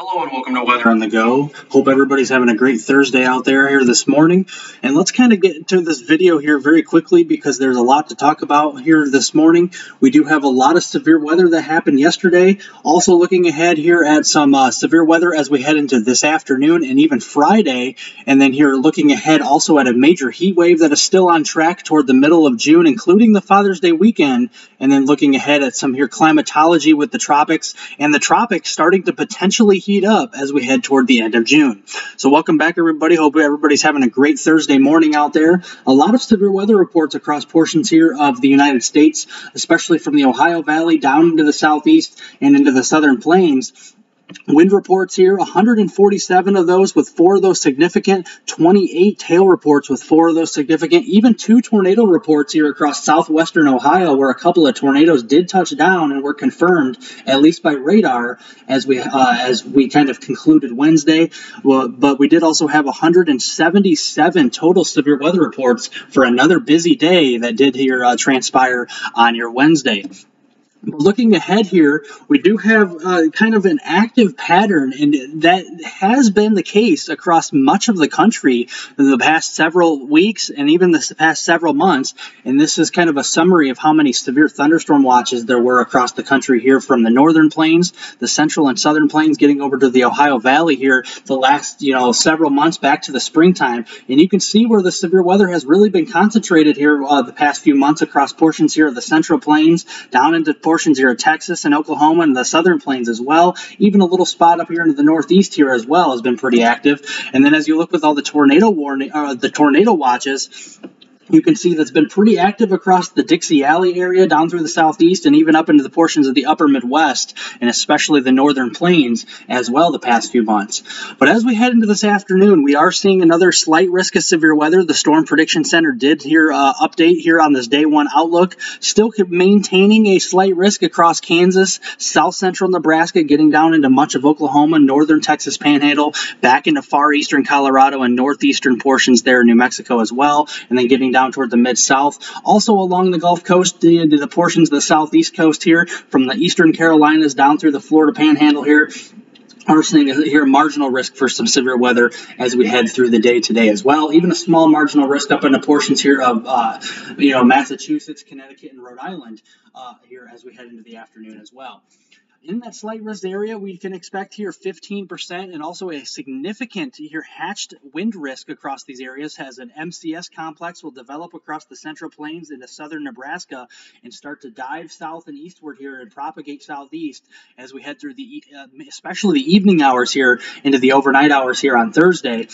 Hello and welcome to Weather on the Go. Hope everybody's having a great Thursday out there here this morning. And let's kind of get into this video here very quickly because there's a lot to talk about here this morning. We do have a lot of severe weather that happened yesterday. Also looking ahead here at some severe weather as we head into this afternoon and even Friday. And then here looking ahead also at a major heat wave that is still on track toward the middle of June, including the Father's Day weekend. And then looking ahead at some here climatology with the tropics and the tropics starting to potentially heat up as we head toward the end of June. So welcome back, everybody. Hope everybody's having a great Thursday morning out there. A lot of severe weather reports across portions here of the United States, especially from the Ohio Valley down into the southeast and into the southern plains. Wind reports here, 147 of those with 4 of those significant, 28 hail reports with 4 of those significant, even 2 tornado reports here across southwestern Ohio where a couple of tornadoes did touch down and were confirmed, at least by radar, as we kind of concluded Wednesday. Well, but we did also have 177 total severe weather reports for another busy day that did here transpire on your Wednesday. Looking ahead here, we do have kind of an active pattern, and that has been the case across much of the country in the past several weeks and even the past several months. And this is kind of a summary of how many severe thunderstorm watches there were across the country here from the northern plains, the central and southern plains, getting over to the Ohio Valley here the last, several months back to the springtime. And you can see where the severe weather has really been concentrated here the past few months across portions here of the central plains, down into portions here of Texas and Oklahoma and the southern plains as well. Even a little spot up here into the northeast here as well has been pretty active. And then as you look with all the tornado warning, the tornado watches, you can see that's been pretty active across the Dixie Alley area, down through the southeast, and even up into the portions of the upper Midwest, and especially the northern plains as well the past few months. But as we head into this afternoon, we are seeing another slight risk of severe weather. The Storm Prediction Center did here update here on this day 1 outlook, still maintaining a slight risk across Kansas, south central Nebraska, getting down into much of Oklahoma, northern Texas Panhandle, back into far eastern Colorado and northeastern portions there in New Mexico as well, and then getting down toward the mid-south. Also along the Gulf Coast, the portions of the southeast coast here, from the eastern Carolinas down through the Florida Panhandle here, are seeing here marginal risk for some severe weather as we head through the day today as well. Even a small marginal risk up into portions here of, Massachusetts, Connecticut, and Rhode Island here as we head into the afternoon as well. In that slight risk area, we can expect here 15% and also a significant here hatched wind risk across these areas as an MCS complex will develop across the central plains into southern Nebraska and start to dive south and eastward here and propagate southeast as we head through the, especially the evening hours here into the overnight hours here on Thursday.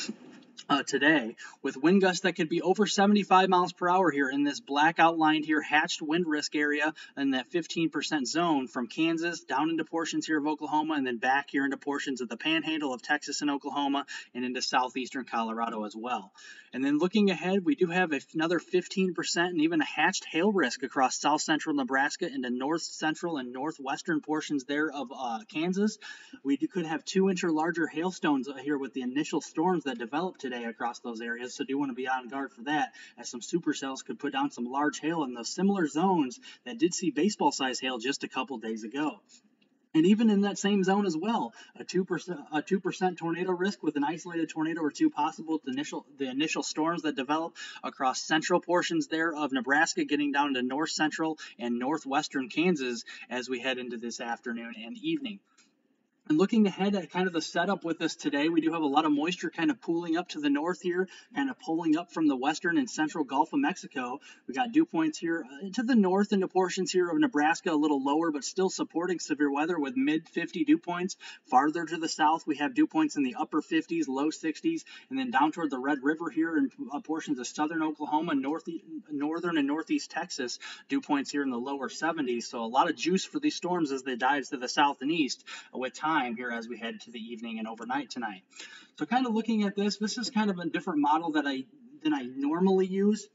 Today, with wind gusts that could be over 75 miles per hour here in this black outlined here hatched wind risk area and that 15% zone from Kansas down into portions here of Oklahoma and then back here into portions of the panhandle of Texas and Oklahoma and into southeastern Colorado as well. And then looking ahead, we do have another 15% and even a hatched hail risk across south central Nebraska into north central and northwestern portions there of Kansas. We could have 2-inch or larger hailstones here with the initial storms that develop today across those areas, so do want to be on guard for that, as some supercells could put down some large hail in those similar zones that did see baseball size hail just a couple days ago. And even in that same zone as well, a 2% tornado risk with an isolated tornado or 2 possible with the initial storms that develop across central portions there of Nebraska, getting down to north central and northwestern Kansas as we head into this afternoon and evening. And looking ahead at kind of the setup with us today, we do have a lot of moisture kind of pooling up to the north here, kind of pulling up from the western and central Gulf of Mexico. We got dew points here to the north into portions here of Nebraska, a little lower, but still supporting severe weather with mid-50 dew points. Farther to the south, we have dew points in the upper 50s, low 60s, and then down toward the Red River here in portions of southern Oklahoma, northern and northeast Texas, dew points here in the lower 70s. So a lot of juice for these storms as they dive to the south and east with time here as we head to the evening and overnight tonight. So kind of looking at this is kind of a different model that I normally use.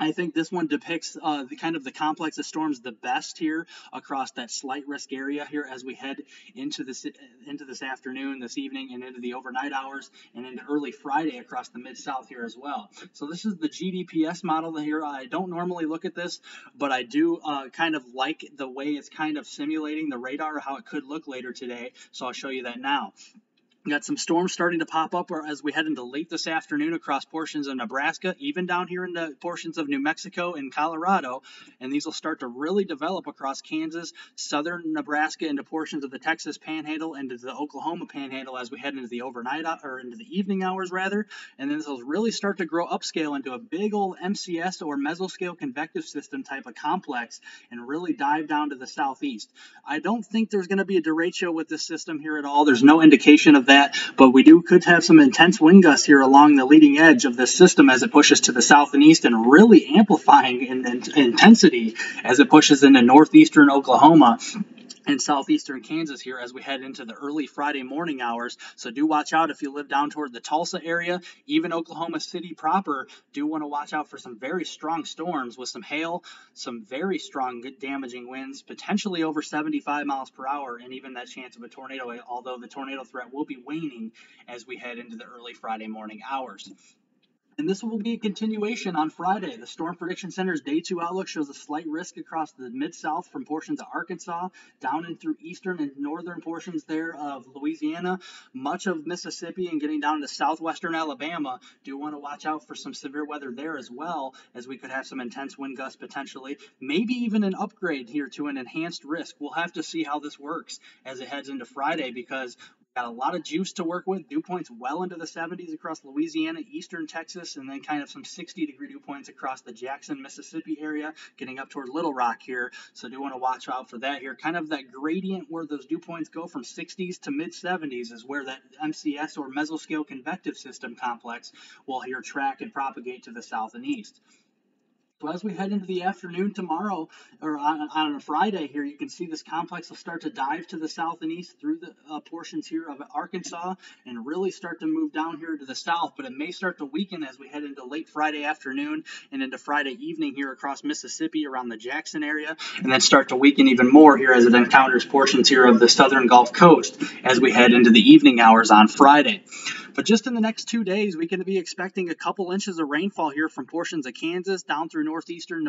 I think this one depicts the kind of the complex of storms the best here across that slight risk area here as we head into this afternoon, this evening, and into the overnight hours and into early Friday across the Mid-South here as well. So this is the GDPS model here. I don't normally look at this, but I do kind of like the way it's kind of simulating the radar, how it could look later today. So I'll show you that now. We've got some storms starting to pop up as we head into late this afternoon across portions of Nebraska, even down here into portions of New Mexico and Colorado. And these will start to really develop across Kansas, southern Nebraska, into portions of the Texas Panhandle and into the Oklahoma Panhandle as we head into the overnight or into the evening hours rather. And then this will really start to grow upscale into a big old MCS or mesoscale convective system type of complex and really dive down to the southeast. I don't think there's going to be a derecho with this system here at all. There's no indication of that. But we could have some intense wind gusts here along the leading edge of this system as it pushes to the south and east, and really amplifying in intensity as it pushes into northeastern Oklahoma and southeastern Kansas here as we head into the early Friday morning hours. So do watch out if you live down toward the Tulsa area, even Oklahoma City proper. Do want to watch out for some very strong storms with some hail, some very strong damaging winds, potentially over 75 miles per hour, and even that chance of a tornado, although the tornado threat will be waning as we head into the early Friday morning hours. And this will be a continuation on Friday. The Storm Prediction Center's Day 2 outlook shows a slight risk across the Mid-South from portions of Arkansas, down and through eastern and northern portions there of Louisiana, much of Mississippi, and getting down to southwestern Alabama. Do want to watch out for some severe weather there as well, as we could have some intense wind gusts potentially. Maybe even an upgrade here to an enhanced risk. We'll have to see how this works as it heads into Friday, because got a lot of juice to work with. Dew points well into the 70s across Louisiana, eastern Texas, and then kind of some 60-degree dew points across the Jackson, Mississippi area, getting up toward Little Rock here. So do want to watch out for that here. Kind of that gradient where those dew points go from 60s to mid-70s is where that MCS or mesoscale convective system complex will here track and propagate to the south and east. So as we head into the afternoon tomorrow, or on a Friday here, you can see this complex will start to dive to the south and east through the portions here of Arkansas and really start to move down here to the south. But it may start to weaken as we head into late Friday afternoon and into Friday evening here across Mississippi around the Jackson area, and then start to weaken even more here as it encounters portions here of the southern Gulf Coast as we head into the evening hours on Friday. But just in the next 2 days, we can be expecting a couple inches of rainfall here from portions of Kansas down through northeastern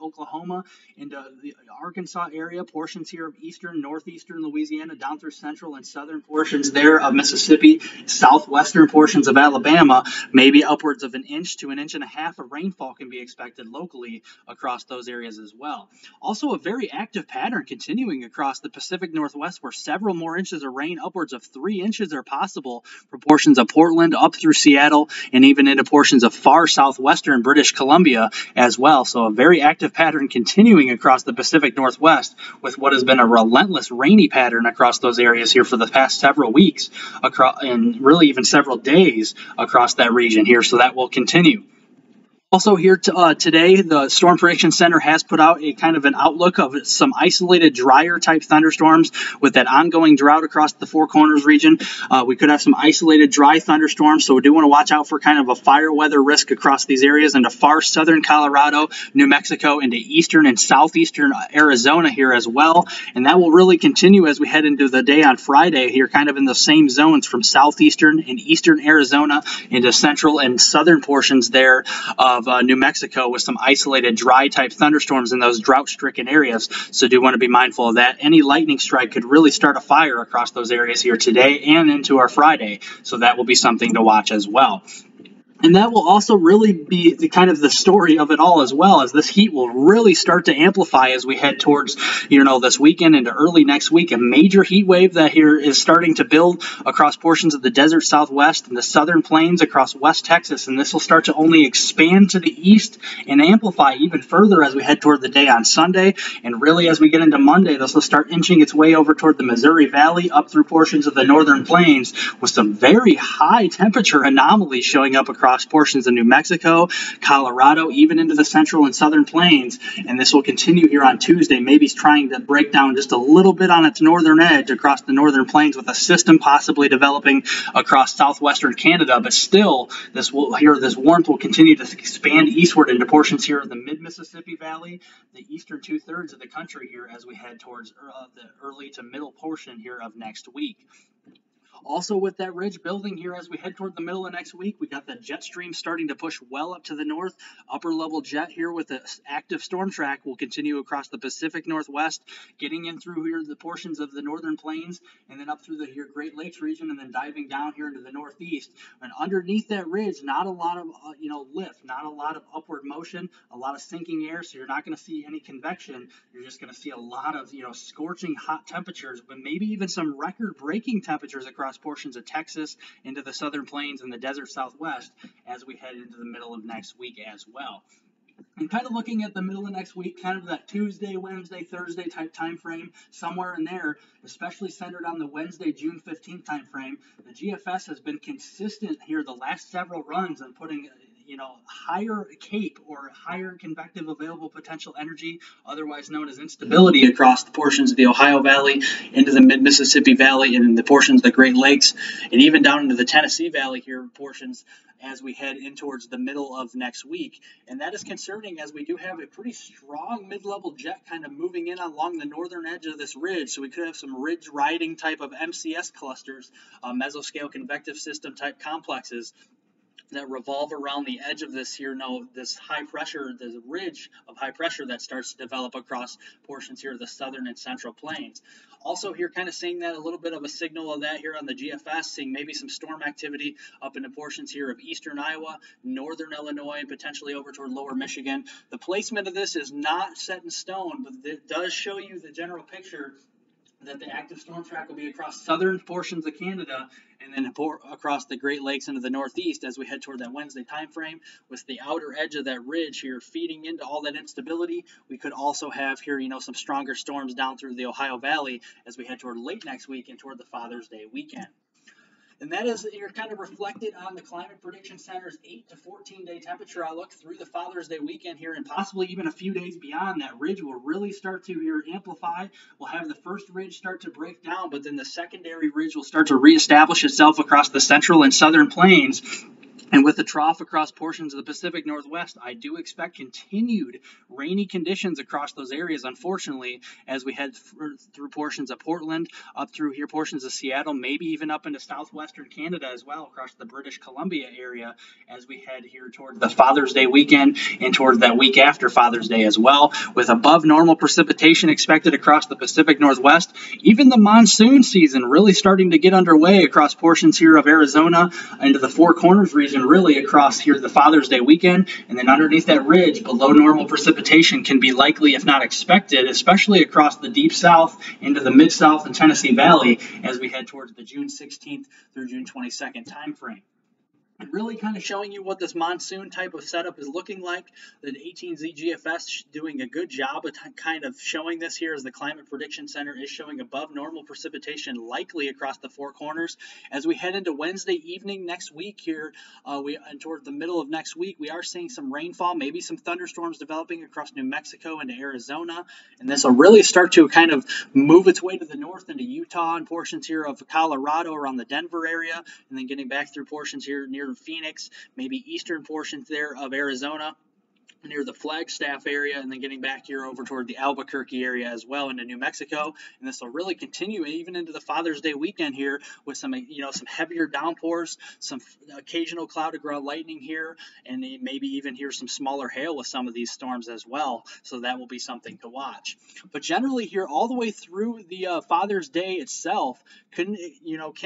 Oklahoma into the Arkansas area, portions here of eastern, northeastern Louisiana, down through central and southern portions there of Mississippi, southwestern portions of Alabama. Maybe upwards of 1 to 1.5 inches of rainfall can be expected locally across those areas as well. Also, a very active pattern continuing across the Pacific Northwest, where several more inches of rain, upwards of 3 inches are possible for portions of Portland up through Seattle and even into portions of far southwestern British Columbia as well. So a very active pattern continuing across the Pacific Northwest with what has been a relentless rainy pattern across those areas here for the past several weeks across, and really even several days across that region here. So that will continue. Also here today, the Storm Prediction Center has put out a kind of an outlook of some isolated drier type thunderstorms with that ongoing drought across the Four Corners region. We could have some isolated dry thunderstorms, so we do want to watch out for kind of a fire weather risk across these areas into far southern Colorado, New Mexico, into eastern and southeastern Arizona here as well. And that will really continue as we head into the day on Friday here, kind of in the same zones from southeastern and eastern Arizona into central and southern portions there of New Mexico, with some isolated dry type thunderstorms in those drought stricken areas. So do want to be mindful of that. Any lightning strike could really start a fire across those areas here today and into our Friday. So that will be something to watch as well. And that will also really be the kind of the story of it all as well, as this heat will really start to amplify as we head towards, you know, this weekend into early next week. A major heat wave that here is starting to build across portions of the desert southwest and the southern plains across West Texas. And this will start to only expand to the east and amplify even further as we head toward the day on Sunday. And really as we get into Monday, this will start inching its way over toward the Missouri Valley up through portions of the northern plains, with some very high temperature anomalies showing up across across portions of New Mexico, Colorado, even into the central and southern plains. And this will continue here on Tuesday, maybe trying to break down just a little bit on its northern edge across the northern plains, with a system possibly developing across southwestern Canada. But still, this warmth will continue to expand eastward into portions here of the mid-Mississippi Valley, the eastern two-thirds of the country here as we head towards the early to middle portion here of next week. Also, with that ridge building here as we head toward the middle of next week, we got the jet stream starting to push well up to the north. Upper level jet here with an active storm track will continue across the Pacific Northwest, getting in through here the portions of the northern plains, and then up through the Great Lakes region, and then diving down here into the northeast. And underneath that ridge, not a lot of lift, not a lot of upward motion, a lot of sinking air. So you're not going to see any convection. You're just going to see a lot of scorching hot temperatures, but maybe even some record-breaking temperatures across portions of Texas into the southern plains and the desert southwest as we head into the middle of next week as well. And kind of looking at the middle of next week, kind of that Tuesday, Wednesday, Thursday type time frame, somewhere in there, especially centered on the Wednesday, June 15th time frame, the GFS has been consistent here the last several runs on putting higher CAPE, or higher convective available potential energy, otherwise known as instability, across the portions of the Ohio Valley, into the mid-Mississippi Valley, and in the portions of the Great Lakes, and even down into the Tennessee Valley here portions as we head in towards the middle of next week. And that is concerning, as we do have a pretty strong mid-level jet kind of moving in along the northern edge of this ridge, so we could have some ridge riding type of MCS clusters, mesoscale convective system type complexes, that revolve around the edge of this here, this high pressure, the ridge of high pressure that starts to develop across portions here of the southern and central plains. Also here, kind of seeing that a little bit of a signal of that here on the GFS, seeing maybe some storm activity up into portions here of eastern Iowa, northern Illinois, potentially over toward lower Michigan. The placement of this is not set in stone, but it does show you the general picture that the active storm track will be across southern portions of Canada, and then across the Great Lakes into the northeast as we head toward that Wednesday time frame, with the outer edge of that ridge here feeding into all that instability. We could also have here, some stronger storms down through the Ohio Valley as we head toward late next week and toward the Father's Day weekend. And that is, you're kind of reflected on the Climate Prediction Center's 8 to 14-day temperature outlook through the Father's Day weekend here, and possibly even a few days beyond. That ridge will really start to here amplify. We'll have the first ridge start to break down, but then the secondary ridge will start to reestablish itself across the central and southern plains. And with the trough across portions of the Pacific Northwest, I do expect continued rainy conditions across those areas, unfortunately, as we head through portions of Portland, up through here portions of Seattle, maybe even up into southwestern Canada as well, across the British Columbia area, as we head here toward the Father's Day weekend and toward that week after Father's Day as well, with above normal precipitation expected across the Pacific Northwest. Even the monsoon season really starting to get underway across portions here of Arizona into the Four Corners region, and really across here the Father's Day weekend. And then underneath that ridge, below normal precipitation can be likely, if not expected, especially across the Deep South into the Mid-South and Tennessee Valley as we head towards the June 16th through June 22nd time frame. And really kind of showing you what this monsoon type of setup is looking like. The 18Z GFS doing a good job of kind of showing this here, as the Climate Prediction Center is showing above normal precipitation likely across the Four Corners. As we head into Wednesday evening next week here, and toward the middle of next week, we are seeing some rainfall, maybe some thunderstorms developing across New Mexico and Arizona. And this will really start to kind of move its way to the north into Utah and portions here of Colorado around the Denver area, and then getting back through portions here near Phoenix, maybe eastern portions there of Arizona, near the Flagstaff area, and then getting back here over toward the Albuquerque area as well into New Mexico. And this will really continue even into the Father's Day weekend here, with some some heavier downpours, some occasional cloud to ground lightning here, and maybe even here some smaller hail with some of these storms as well. So that will be something to watch. But generally here all the way through the Father's Day itself, can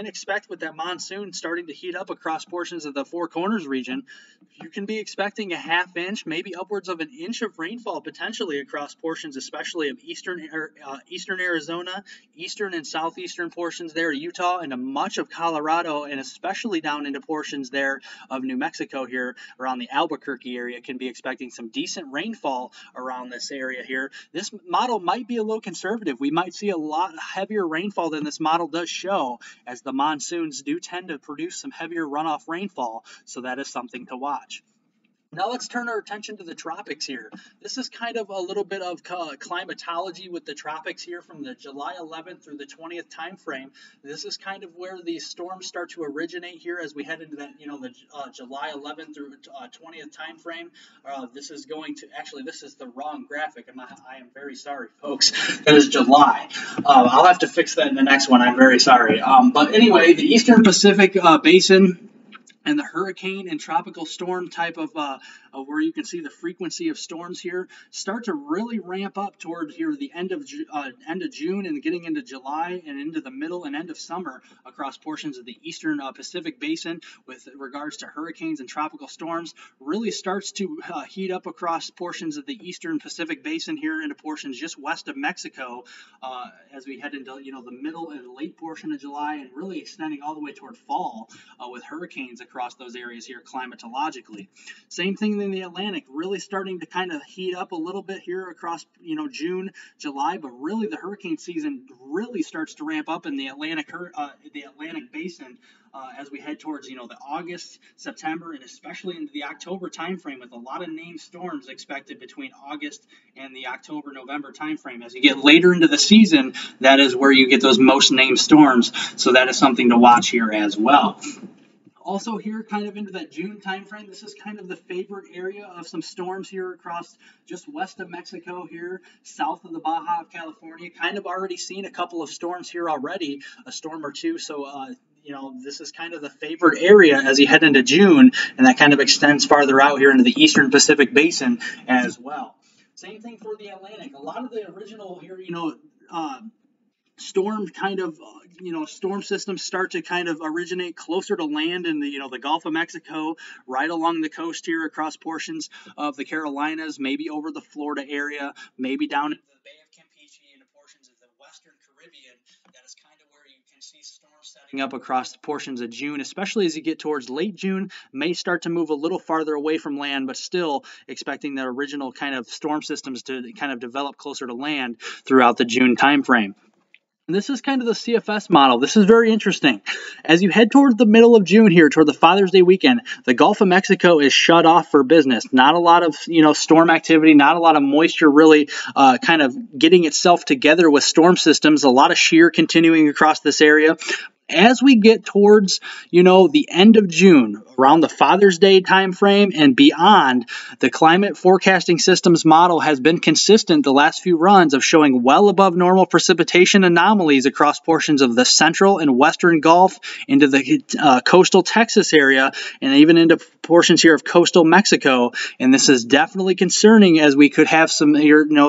expect, with that monsoon starting to heat up across portions of the Four Corners region, you can be expecting a half inch, maybe upwards of an inch of rainfall potentially across portions, especially of eastern Arizona, eastern and southeastern portions there, Utah, and much of Colorado, and especially down into portions there of New Mexico here around the Albuquerque area. Can be expecting some decent rainfall around this area here. This model might be a little conservative. We might see a lot heavier rainfall than this model does show, as the monsoons do tend to produce some heavier runoff rainfall, so that is something to watch. Now let's turn our attention to the tropics here. This is kind of a little bit of climatology with the tropics here from the July 11th through the 20th time frame. This is kind of where these storms start to originate here as we head into that, the July 11th through 20th time frame. This is going to, actually, this is the wrong graphic. I am very sorry, folks. That is July. I'll have to fix that in the next one. I'm very sorry. But anyway, the Eastern Pacific Basin, and the hurricane and tropical storm type of where you can see the frequency of storms here start to really ramp up toward here the end of June and getting into July and into the middle and end of summer across portions of the Eastern Pacific Basin with regards to hurricanes and tropical storms. Really starts to heat up across portions of the Eastern Pacific Basin here into portions just west of Mexico as we head into the middle and late portion of July, and really extending all the way toward fall with hurricanes across those areas here climatologically. Same thing in the Atlantic, really starting to kind of heat up a little bit here across, June, July, but really the hurricane season really starts to ramp up in the Atlantic Basin as we head towards, the August, September, and especially into the October timeframe, with a lot of named storms expected between August and the October, November timeframe. As you get later into the season, that is where you get those most named storms, so that is something to watch here as well. Also here, kind of into that June time frame, this is kind of the favorite area of some storms here across just west of Mexico here, south of the Baja of California. Kind of already seen a couple of storms here already, a storm or two, so this is kind of the favored area as you head into June, and that kind of extends farther out here into the Eastern Pacific Basin as well. Same thing for the Atlantic. A lot of the original here, storm systems start to kind of originate closer to land in the, the Gulf of Mexico, right along the coast here across portions of the Carolinas, maybe over the Florida area, maybe down into the Bay of Campeche and portions of the Western Caribbean. That is kind of where you can see storms setting up across portions of June, especially as you get towards late June, may start to move a little farther away from land, but still expecting that original kind of storm systems to kind of develop closer to land throughout the June timeframe. And this is kind of the CFS model. This is very interesting. As you head toward the middle of June here, toward the Father's Day weekend, the Gulf of Mexico is shut off for business. Not a lot of, storm activity, not a lot of moisture really kind of getting itself together with storm systems, a lot of shear continuing across this area. As we get towards, the end of June, around the Father's Day time frame and beyond, the climate forecasting systems model has been consistent the last few runs of showing well above normal precipitation anomalies across portions of the central and western Gulf into the coastal Texas area and even into portions here of coastal Mexico. And this is definitely concerning as we could have some,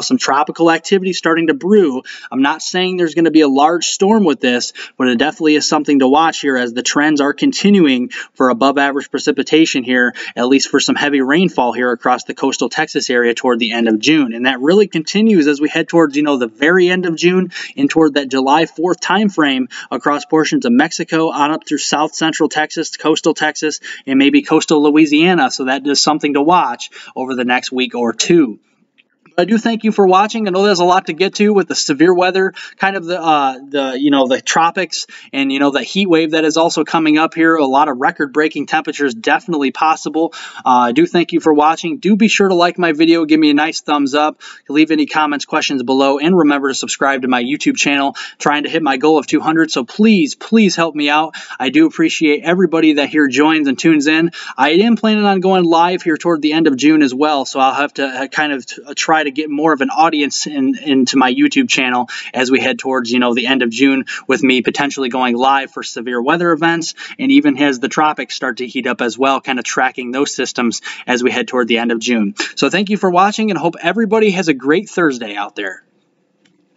some tropical activity starting to brew. I'm not saying there's going to be a large storm with this, but it definitely is something to watch here as the trends are continuing for above average precipitation here, at least for some heavy rainfall here across the coastal Texas area toward the end of June. And that really continues as we head towards, the very end of June and toward that July 4th time frame across portions of Mexico on up through south central Texas, coastal Texas, and maybe coastal Louisiana. So that is something to watch over the next week or two. I do thank you for watching. I know there's a lot to get to with the severe weather, kind of the tropics and, the heat wave that is also coming up here. A lot of record-breaking temperatures definitely possible. I do thank you for watching. Do be sure to like my video. Give me a nice thumbs up. Leave any comments, questions below, and remember to subscribe to my YouTube channel. Trying to hit my goal of 200, so please, please help me out. I do appreciate everybody that here joins and tunes in. I am planning on going live here toward the end of June as well, so I'll have to kind of try to get more of an audience into my YouTube channel as we head towards, the end of June with me potentially going live for severe weather events, and even as the tropics start to heat up as well, kind of tracking those systems as we head toward the end of June. So thank you for watching, and hope everybody has a great Thursday out there.